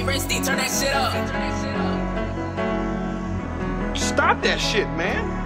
Hey, Risty, turn that shit up. Stop that shit, man.